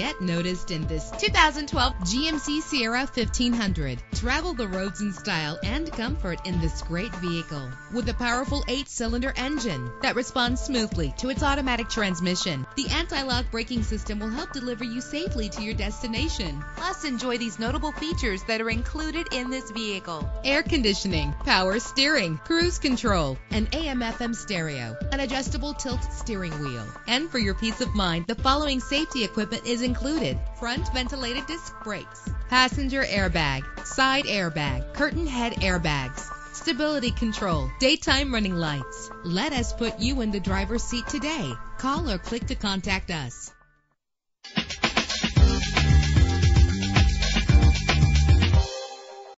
get noticed in this 2012 GMC Sierra 1500. Travel the roads in style and comfort in this great vehicle. With a powerful 8-cylinder engine that responds smoothly to its automatic transmission, the anti-lock braking system will help deliver you safely to your destination. Plus, enjoy these notable features that are included in this vehicle: air conditioning, power steering, cruise control, an AM/FM stereo, an adjustable tilt steering wheel. And for your peace of mind, the following safety equipment is included: front ventilated disc brakes, passenger airbag, side airbag, curtain head airbags, stability control, daytime running lights. Let us put you in the driver's seat today. Call or click to contact us.